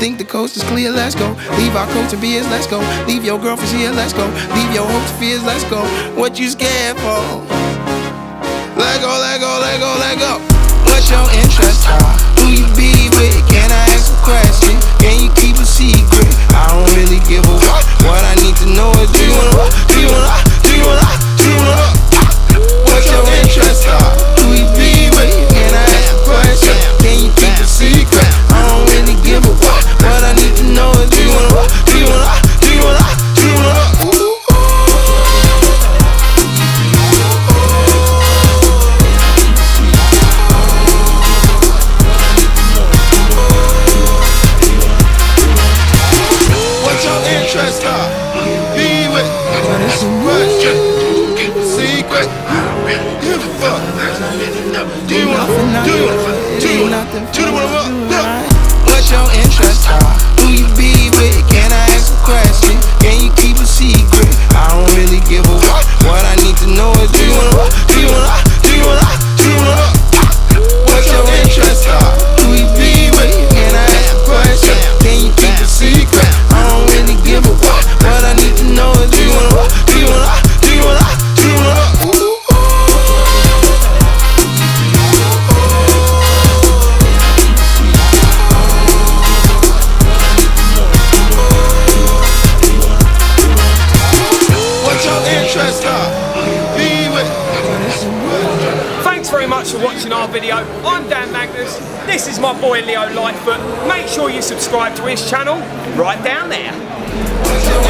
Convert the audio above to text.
Think the coast is clear, let's go. Leave our coats and beers, let's go. Leave your girlfriends here, let's go. Leave your hopes, fears, let's go. What you scared for? Let go, let go, let go, let go. What's your interest? Who you be with? Can I ask a question? Can you keep a secret? I don't really give a fuck. What I need to know is, do you wanna rock? Do you wanna rock? Do you wanna rock? Do you wanna rock? What's your interest? Who you be with? Can I ask a question? Can you keep a secret? I don't really give a fuck. What I need to know is, do you wanna rock? Do you wanna rock? Do you wanna rock? Do you wanna rock? What's your interest? Who you be with? Can I ask a question? Can you keep a secret? I don't really give a fuck. What I need to know is, do you wanna rock? Do you wanna rock? Do you wanna rock? Do you wanna rock? What's your interest? Who you be with? Can I ask a question? Can you keep a secret? I don't really give a fuck. What I need to know is, do you wanna rock? Do you wanna rock? Do you wanna rock? Do you wanna rock? Thanks for watching our video. I'm Dan Magness, this is my boy Leo Lightfoot. Make sure you subscribe to his channel right down there.